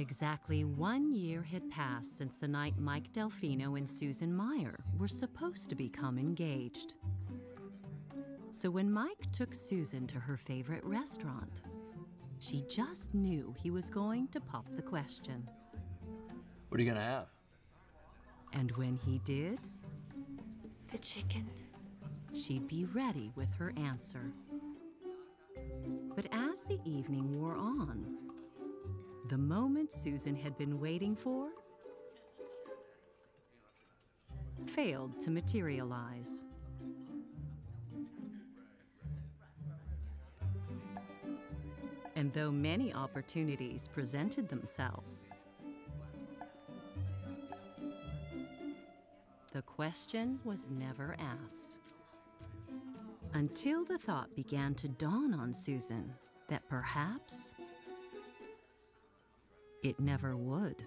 Exactly 1 year had passed since the night Mike Delfino and Susan Meyer were supposed to become engaged. So when Mike took Susan to her favorite restaurant, she just knew he was going to pop the question. What are you gonna have? And when he did, the chicken. She'd be ready with her answer. But as the evening wore on, the moment Susan had been waiting for failed to materialize. And though many opportunities presented themselves, the question was never asked. Until the thought began to dawn on Susan that perhaps it never would.